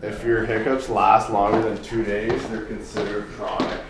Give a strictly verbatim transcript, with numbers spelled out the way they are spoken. If your hiccups last longer than two days, they're considered chronic.